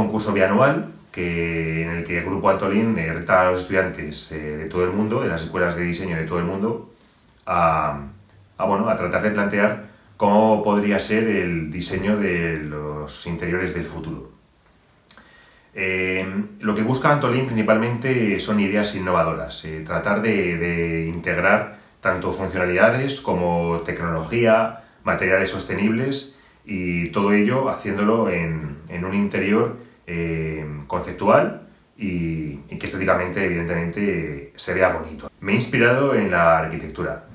concurso bianual en el que el Grupo Antolín reta a los estudiantes de todo el mundo, de las escuelas de diseño de todo el mundo, a tratar de plantear cómo podría ser el diseño de los interiores del futuro. Lo que busca Antolín principalmente son ideas innovadoras, tratar de integrar tanto funcionalidades como tecnología, materiales sostenibles y todo ello haciéndolo en un interior conceptual y que estéticamente evidentemente se vea bonito. Me he inspirado en la arquitectura,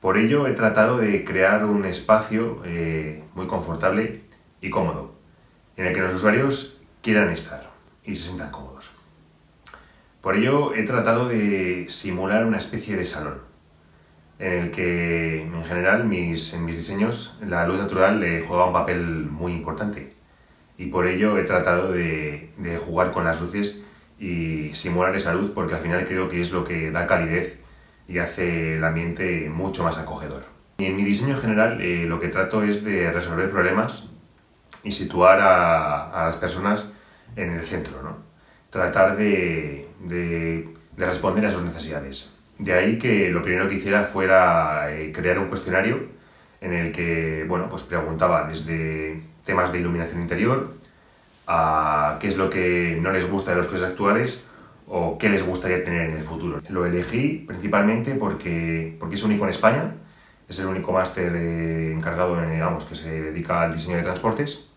por ello he tratado de crear un espacio muy confortable y cómodo en el que los usuarios quieran estar y se sientan cómodos. Por ello he tratado de simular una especie de salón en el que en general en mis diseños la luz natural juega un papel muy importante y por ello he tratado de jugar con las luces y simular esa luz porque al final creo que es lo que da calidez y hace el ambiente mucho más acogedor. Y en mi diseño en general lo que trato es de resolver problemas y situar a las personas en el centro, ¿no? Tratar de responder a sus necesidades. De ahí que lo primero que hiciera fuera crear un cuestionario en el que preguntaba desde temas de iluminación interior a qué es lo que no les gusta de los coches actuales o qué les gustaría tener en el futuro. Lo elegí principalmente porque es único en España, es el único máster encargado, que se dedica al diseño de transportes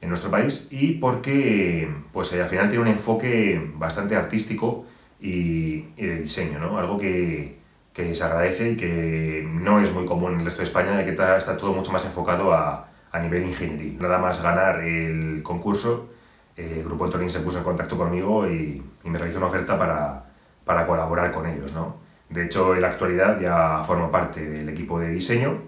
en nuestro país y porque al final tiene un enfoque bastante artístico y de diseño, ¿no? Algo que se agradece y que no es muy común en el resto de España, ya que está todo mucho más enfocado a nivel ingeniería. Nada más ganar el concurso, el Grupo Antolín se puso en contacto conmigo y me realizó una oferta para colaborar con ellos, ¿no? De hecho, en la actualidad ya formo parte del equipo de diseño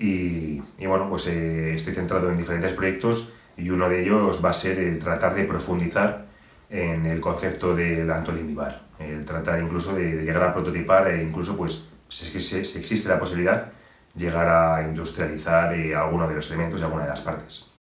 y estoy centrado en diferentes proyectos y uno de ellos va a ser el tratar de profundizar en el concepto del Antolín Vivar, el tratar incluso de llegar a prototipar e incluso, si existe la posibilidad, llegar a industrializar alguno de los elementos y alguna de las partes.